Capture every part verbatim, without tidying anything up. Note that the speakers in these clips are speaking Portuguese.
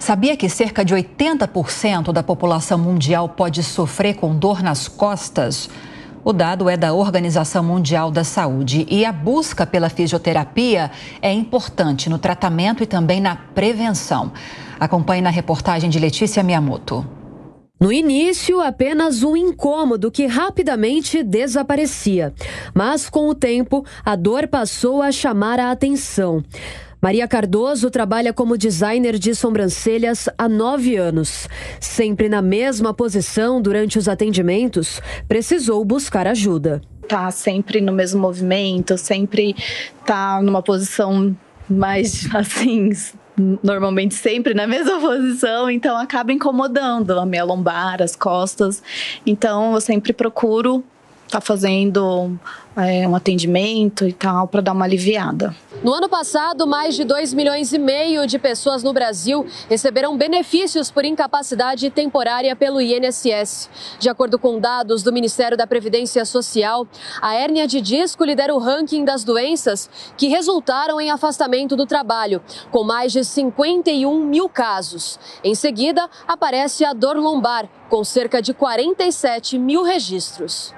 Sabia que cerca de oitenta por cento da população mundial pode sofrer com dor nas costas? O dado é da Organização Mundial da Saúde e a busca pela fisioterapia é importante no tratamento e também na prevenção. Acompanhe na reportagem de Letícia Miyamoto. No início, apenas um incômodo que rapidamente desaparecia. Mas com o tempo, a dor passou a chamar a atenção. Maria Cardoso trabalha como designer de sobrancelhas há nove anos. Sempre na mesma posição durante os atendimentos, precisou buscar ajuda. Tá sempre no mesmo movimento, sempre tá numa posição mais assim, normalmente sempre na mesma posição, então acaba incomodando a minha lombar, as costas. Então eu sempre procuro tá fazendo é, um atendimento e tal, para dar uma aliviada. No ano passado, mais de dois milhões e meio de pessoas no Brasil receberam benefícios por incapacidade temporária pelo I N S S. De acordo com dados do Ministério da Previdência Social, a hérnia de disco lidera o ranking das doenças que resultaram em afastamento do trabalho, com mais de cinquenta e um mil casos. Em seguida, aparece a dor lombar, com cerca de quarenta e sete mil registros.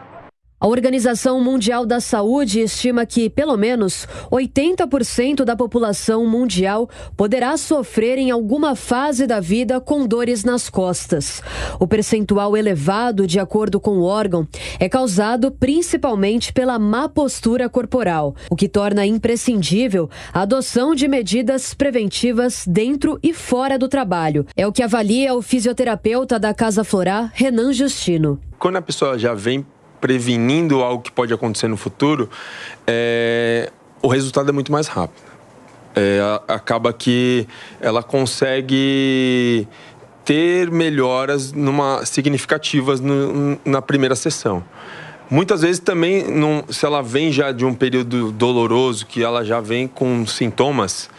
A Organização Mundial da Saúde estima que, pelo menos, oitenta por cento da população mundial poderá sofrer em alguma fase da vida com dores nas costas. O percentual elevado, de acordo com o órgão, é causado principalmente pela má postura corporal, o que torna imprescindível a adoção de medidas preventivas dentro e fora do trabalho. É o que avalia o fisioterapeuta da Casa Florá, Renan Justino. Quando a pessoa já vem prevenindo algo que pode acontecer no futuro, é, o resultado é muito mais rápido. É, acaba que ela consegue ter melhoras numa, significativas no, na primeira sessão. Muitas vezes também, não, se ela vem já de um período doloroso, que ela já vem com sintomas,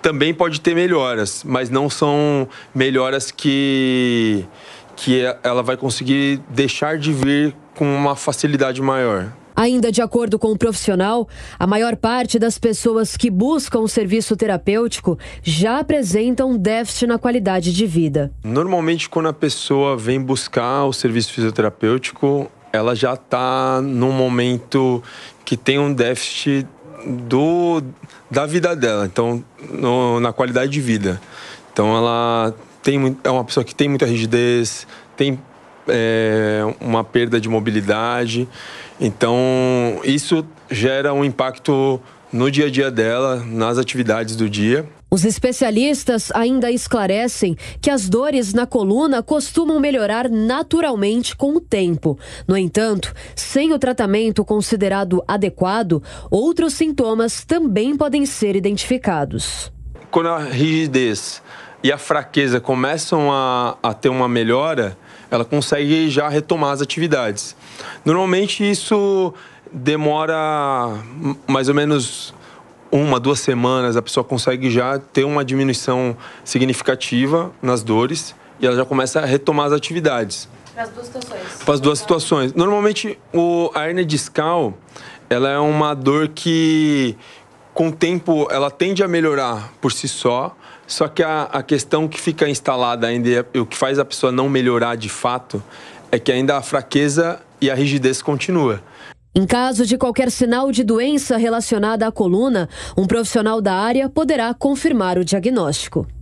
também pode ter melhoras, mas não são melhoras que, que ela vai conseguir deixar de vir com uma facilidade maior. Ainda de acordo com o profissional, a maior parte das pessoas que buscam o serviço terapêutico já apresentam déficit na qualidade de vida. Normalmente, quando a pessoa vem buscar o serviço fisioterapêutico, ela já está num momento que tem um déficit do, da vida dela, então no, na qualidade de vida. Então, ela tem, é uma pessoa que tem muita rigidez, tem É uma perda de mobilidade, então isso gera um impacto no dia a dia dela, nas atividades do dia. Os especialistas ainda esclarecem que as dores na coluna costumam melhorar naturalmente com o tempo. No entanto, sem o tratamento considerado adequado, outros sintomas também podem ser identificados. Quando a rigidez e a fraqueza começam a, a ter uma melhora, ela consegue já retomar as atividades. Normalmente isso demora mais ou menos uma, duas semanas, a pessoa consegue já ter uma diminuição significativa nas dores e ela já começa a retomar as atividades. Para as duas situações? Para as duas situações. Normalmente o, a hérnia discal, ela é uma dor que com o tempo ela tende a melhorar por si só, só que a, a questão que fica instalada ainda e o que faz a pessoa não melhorar de fato é que ainda a fraqueza e a rigidez continua. Em caso de qualquer sinal de doença relacionada à coluna, um profissional da área poderá confirmar o diagnóstico.